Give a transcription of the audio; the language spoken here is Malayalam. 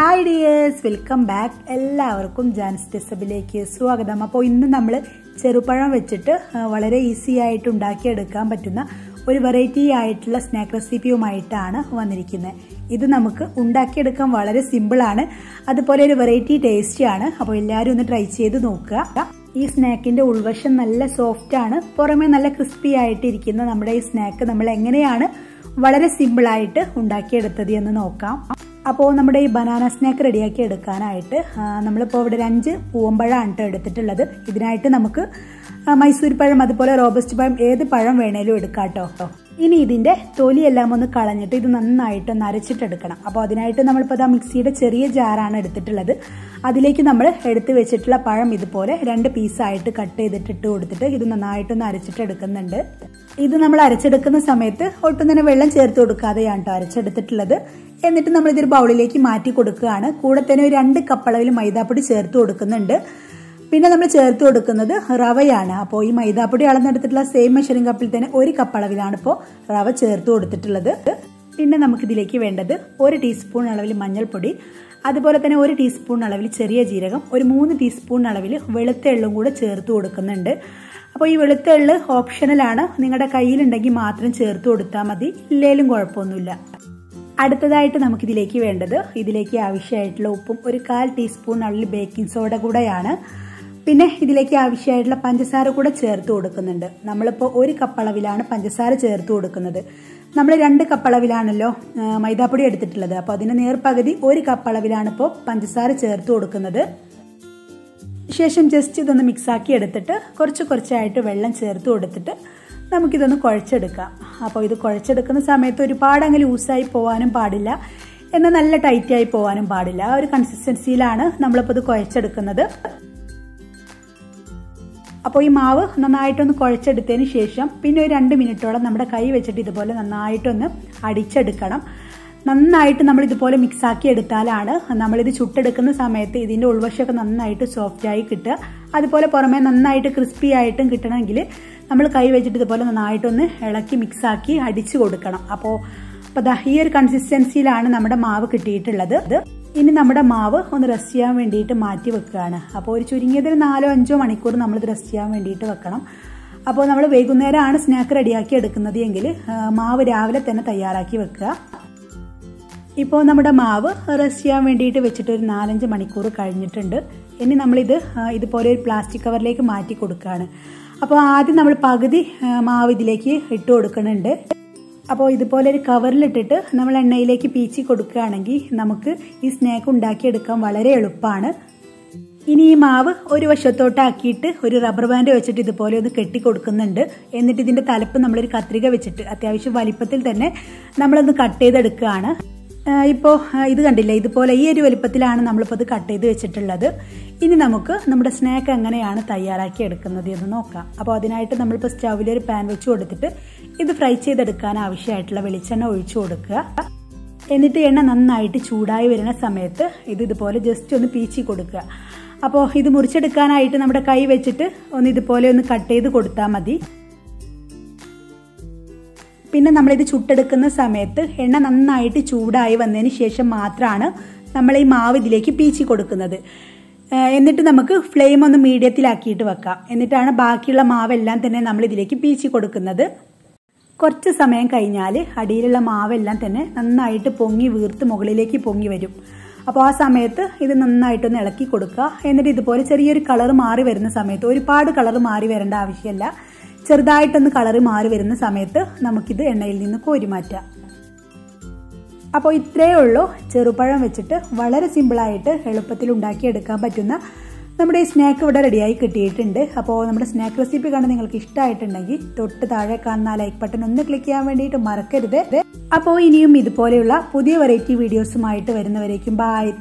Hi dears, welcome back. എല്ലാവർക്കും ജാൻസ് ടെസബിലേക്ക് സ്വാഗതം. അപ്പോൾ ഇന്ന് നമ്മൾ ചെറുപഴം വെച്ചിട്ട് വളരെ ഈസി ആയിട്ട് ഉണ്ടാക്കിയെടുക്കാൻ പറ്റുന്ന ഒരു വെറൈറ്റി ആയിട്ടുള്ള സ്നാക്ക് റെസിപ്പിയുമായിട്ടാണ് വന്നിരിക്കുന്നത്. ഇത് നമുക്ക് ഉണ്ടാക്കിയെടുക്കാൻ വളരെ സിമ്പിളാണ്, അതുപോലെ ഒരു വെറൈറ്റി ടേസ്റ്റിയാണ്. അപ്പോൾ എല്ലാവരും ഒന്ന് ട്രൈ ചെയ്ത് നോക്കുക. ഈ സ്നാക്കിൻ്റെ ഉൾവശം നല്ല സോഫ്റ്റാണ്, പുറമെ നല്ല ക്രിസ്പി ആയിട്ടിരിക്കുന്ന നമ്മുടെ ഈ സ്നാക്ക് നമ്മൾ എങ്ങനെയാണ് വളരെ സിമ്പിളായിട്ട് ഉണ്ടാക്കിയെടുത്തത് എന്ന് നോക്കാം. അപ്പോൾ നമ്മുടെ ഈ ബനാന സ്നാക്ക് റെഡിയാക്കി എടുക്കാനായിട്ട് നമ്മളിപ്പോൾ ഇവിടെ 5 പൂവമ്പഴമാണ് എടുത്തിട്ടുള്ളത്. ഇതിനായിട്ട് നമുക്ക് മൈസൂർ പഴം അതുപോലെ റോബസ്റ്റ് പഴം ഏത് പഴം വേണേലും എടുക്കാം കേട്ടോ. ഇനി ഇതിൻ്റെ തൊലിയെല്ലാം ഒന്ന് കളഞ്ഞിട്ട് ഇത് നന്നായിട്ട് നരച്ചിട്ടെടുക്കണം. അപ്പോൾ അതിനായിട്ട് നമ്മളിപ്പോൾ ആ മിക്സിയുടെ ചെറിയ ജാറാണ് എടുത്തിട്ടുള്ളത്. അതിലേക്ക് നമ്മൾ എടുത്ത് വെച്ചിട്ടുള്ള പഴം ഇതുപോലെ 2 പീസായിട്ട് കട്ട് ചെയ്തിട്ട് ഇട്ട് കൊടുത്തിട്ട് ഇത് നന്നായിട്ടൊന്ന് അരച്ചിട്ടെടുക്കുന്നുണ്ട്. ഇത് നമ്മൾ അരച്ചെടുക്കുന്ന സമയത്ത് ഒട്ടും തന്നെ വെള്ളം ചേർത്ത് കൊടുക്കാതെയാണ് കേട്ടോ അരച്ചെടുത്തിട്ടുള്ളത്. എന്നിട്ട് നമ്മളിതൊരു ബൗളിലേക്ക് മാറ്റി കൊടുക്കുകയാണ്. കൂടെ തന്നെ 2 കപ്പളവിൽ മൈദാപ്പൊടി ചേർത്ത് കൊടുക്കുന്നുണ്ട്. പിന്നെ നമ്മൾ ചേർത്ത് കൊടുക്കുന്നത് റവയാണ്. അപ്പോൾ ഈ മൈദാപ്പൊടി അളന്നെടുത്തിട്ടുള്ള സെയിം മെഷറിംഗ് കപ്പിൽ തന്നെ 1 കപ്പളവിലാണ് ഇപ്പോൾ റവ ചേർത്ത് കൊടുത്തിട്ടുള്ളത്. പിന്നെ നമുക്കിതിലേക്ക് വേണ്ടത് 1 ടീസ്പൂൺ അളവിൽ മഞ്ഞൾപ്പൊടി, അതുപോലെ തന്നെ 1 ടീസ്പൂൺ അളവിൽ ചെറിയ ജീരകം, ഒരു 3 ടീസ്പൂൺ അളവിൽ വെളുത്ത എള്ളും കൂടെ ചേർത്ത് കൊടുക്കുന്നുണ്ട്. അപ്പോൾ ഈ വെളുത്ത എള്ള് ഓപ്ഷണലാണ്, നിങ്ങളുടെ കയ്യിലുണ്ടെങ്കിൽ മാത്രം ചേർത്ത് കൊടുത്താൽ മതി, ഇല്ലേലും കുഴപ്പമൊന്നുമില്ല. അടുത്തതായിട്ട് നമുക്കിതിലേക്ക് വേണ്ടത് ഇതിലേക്ക് ആവശ്യമായിട്ടുള്ള ഉപ്പും 1/4 ടീസ്പൂൺ അളവിൽ ബേക്കിംഗ് സോഡ കൂടെയാണ്. പിന്നെ ഇതിലേക്ക് ആവശ്യമായിട്ടുള്ള പഞ്ചസാര കൂടെ ചേർത്ത് കൊടുക്കുന്നുണ്ട്. നമ്മളിപ്പോൾ 1 കപ്പളവിലാണ് പഞ്ചസാര ചേർത്ത് കൊടുക്കുന്നത്. നമ്മൾ 2 കപ്പളവിലാണല്ലോ മൈദാപ്പൊടി എടുത്തിട്ടുള്ളത്. അപ്പോൾ അതിന് നേർപകുതി 1 കപ്പളവിലാണ് ഇപ്പോൾ പഞ്ചസാര ചേർത്ത് കൊടുക്കുന്നത്. ശേഷം ജസ്റ്റ് ഇതൊന്ന് മിക്സാക്കി എടുത്തിട്ട് കുറച്ച് കുറച്ചായിട്ട് വെള്ളം ചേർത്ത് കൊടുത്തിട്ട് നമുക്കിതൊന്ന് കുഴച്ചെടുക്കാം. അപ്പോൾ ഇത് കുഴച്ചെടുക്കുന്ന സമയത്ത് ഒരുപാട് അങ്ങ് ലൂസായി പോകാനും പാടില്ല, എന്നാൽ നല്ല ടൈറ്റായി പോകാനും പാടില്ല. ആ ഒരു കൺസിസ്റ്റൻസിയിലാണ് നമ്മളിപ്പോൾ ഇത് കുഴച്ചെടുക്കുന്നത്. അപ്പോൾ ഈ മാവ് നന്നായിട്ടൊന്ന് കുഴച്ചെടുത്തതിന് ശേഷം പിന്നെ ഒരു 2 മിനിറ്റോളം നമ്മുടെ കൈ വെച്ചിട്ട് ഇതുപോലെ നന്നായിട്ടൊന്ന് അടിച്ചെടുക്കണം. നന്നായിട്ട് നമ്മൾ ഇതുപോലെ മിക്സാക്കി എടുത്താലാണ് നമ്മളിത് ചുട്ടെടുക്കുന്ന സമയത്ത് ഇതിൻ്റെ ഉൾവശമൊക്കെ നന്നായിട്ട് സോഫ്റ്റായി കിട്ടുക. അതുപോലെ പുറമെ നന്നായിട്ട് ക്രിസ്പി ആയിട്ടും കിട്ടണമെങ്കിൽ നമ്മൾ കൈ വെച്ചിട്ട് ഇതുപോലെ നന്നായിട്ടൊന്ന് ഇളക്കി മിക്സാക്കി അടിച്ചു കൊടുക്കണം. അപ്പോൾ ദാ ഈ ഒരു കൺസിസ്റ്റൻസിയിലാണ് നമ്മുടെ മാവ് കിട്ടിയിട്ടുള്ളത്. ഇനി നമ്മുടെ മാവ് ഒന്ന് റെസ്റ്റ് ചെയ്യാൻ വേണ്ടിയിട്ട് മാറ്റി വെക്കുകയാണ്. അപ്പോൾ ഒരു ചുരുങ്ങിയതിൽ 4-5 മണിക്കൂർ നമ്മളിത് റെസ്റ്റ് ചെയ്യാൻ വേണ്ടിയിട്ട് വെക്കണം. അപ്പോൾ നമ്മൾ വൈകുന്നേരമാണ് സ്നാക്ക് റെഡിയാക്കി എടുക്കുന്നത് എങ്കിൽ മാവ് രാവിലെ തന്നെ തയ്യാറാക്കി വെക്കുക. ഇപ്പോൾ നമ്മുടെ മാവ് റെസ്റ്റ് ചെയ്യാൻ വേണ്ടിയിട്ട് വെച്ചിട്ട് ഒരു 4-5 മണിക്കൂർ കഴിഞ്ഞിട്ടുണ്ട്. ഇനി നമ്മളിത് ഇതുപോലെ ഒരു പ്ലാസ്റ്റിക് കവറിലേക്ക് മാറ്റി കൊടുക്കുകയാണ്. അപ്പോൾ ആദ്യം നമ്മൾ പകുതി മാവ് ഇതിലേക്ക് ഇട്ട് കൊടുക്കുന്നുണ്ട്. അപ്പോൾ ഇതുപോലെ ഒരു കവറിലിട്ടിട്ട് നമ്മൾ എണ്ണയിലേക്ക് പീച്ചി കൊടുക്കുകയാണെങ്കിൽ നമുക്ക് ഈ സ്നാക്ക് ഉണ്ടാക്കിയെടുക്കാൻ വളരെ എളുപ്പമാണ്. ഇനി ഈ മാവ് ഒരു വശത്തോട്ടാക്കിയിട്ട് ഒരു റബ്ബർ ബാൻഡ് വെച്ചിട്ട് ഇതുപോലെ ഒന്ന് കെട്ടിക്കൊടുക്കുന്നുണ്ട്. എന്നിട്ട് ഇതിൻ്റെ തലപ്പ് നമ്മളൊരു കത്രിക വെച്ചിട്ട് അത്യാവശ്യം വലിപ്പത്തിൽ തന്നെ നമ്മളൊന്ന് കട്ട് ചെയ്തെടുക്കുകയാണ്. ഇപ്പോൾ ഇത് കണ്ടില്ലേ, ഇതുപോലെ ഈ ഒരു വലുപ്പത്തിലാണ് നമ്മളിപ്പോൾ ഇത് കട്ട് ചെയ്ത് വെച്ചിട്ടുള്ളത്. ഇനി നമുക്ക് നമ്മുടെ സ്നാക്ക് എങ്ങനെയാണ് തയ്യാറാക്കി എടുക്കുന്നത് എന്ന് നോക്കാം. അപ്പോൾ അതിനായിട്ട് നമ്മളിപ്പോൾ സ്റ്റൗവിലൊരു പാൻ വെച്ച് കൊടുത്തിട്ട് ഇത് ഫ്രൈ ചെയ്തെടുക്കാൻ ആവശ്യമായിട്ടുള്ള വെളിച്ചെണ്ണ ഒഴിച്ചു കൊടുക്കുക. എന്നിട്ട് എണ്ണ നന്നായിട്ട് ചൂടായി വരുന്ന സമയത്ത് ഇത് ഇതുപോലെ ജസ്റ്റ് ഒന്ന് പീച്ചി കൊടുക്കുക. അപ്പോൾ ഇത് മുറിച്ചെടുക്കാനായിട്ട് നമ്മുടെ കൈ വെച്ചിട്ട് ഒന്ന് ഇതുപോലെ ഒന്ന് കട്ട് ചെയ്ത് കൊടുത്താൽ മതി. പിന്നെ നമ്മളിത് ചുട്ടെടുക്കുന്ന സമയത്ത് എണ്ണ നന്നായിട്ട് ചൂടായി വന്നതിന് ശേഷം മാത്രമാണ് നമ്മൾ ഈ മാവ് ഇതിലേക്ക് പീച്ചി കൊടുക്കുന്നത്. എന്നിട്ട് നമുക്ക് ഫ്ലെയിം ഒന്ന് മീഡിയത്തിലാക്കിയിട്ട് വെക്കാം. എന്നിട്ടാണ് ബാക്കിയുള്ള മാവെല്ലാം തന്നെ നമ്മൾ ഇതിലേക്ക് പീച്ചി കൊടുക്കുന്നത്. കുറച്ച് സമയം കഴിഞ്ഞാൽ അടിയിലുള്ള മാവെല്ലാം തന്നെ നന്നായിട്ട് പൊങ്ങി വീർത്ത് മുകളിലേക്ക് പൊങ്ങി വരും. അപ്പോൾ ആ സമയത്ത് ഇത് നന്നായിട്ടൊന്ന് ഇളക്കി കൊടുക്കുക. എന്നിട്ട് ഇതുപോലെ ചെറിയൊരു കളർ മാറി വരുന്ന സമയത്ത്, ഒരുപാട് കളർ മാറി വരേണ്ട ആവശ്യമില്ല, ചെറുതായിട്ടൊന്ന് കളറ് മാറി വരുന്ന സമയത്ത് നമുക്കിത് എണ്ണയിൽ നിന്ന് കോരി മാറ്റാം. അപ്പോൾ ഇത്രയേ ഉള്ളൂ ചെറുപഴം വെച്ചിട്ട് വളരെ സിമ്പിളായിട്ട് എളുപ്പത്തിൽ ഉണ്ടാക്കിയെടുക്കാൻ പറ്റുന്ന നമ്മുടെ ഈ സ്നാക്ക് ഇവിടെ റെഡിയായി കിട്ടിയിട്ടുണ്ട്. അപ്പോൾ നമ്മുടെ സ്നാക്ക് റെസിപ്പി കണ്ട് നിങ്ങൾക്ക് ഇഷ്ടമായിട്ടുണ്ടെങ്കിൽ തൊട്ട് താഴെ കാണുന്ന ലൈക്ക് ബട്ടൺ ഒന്ന് ക്ലിക്ക് ചെയ്യാൻ വേണ്ടിയിട്ട് മറക്കരുത്. അപ്പോൾ ഇനിയും ഇതുപോലെയുള്ള പുതിയ വെറൈറ്റി വീഡിയോസുമായിട്ട് വരുന്നവരേക്കും ബൈ.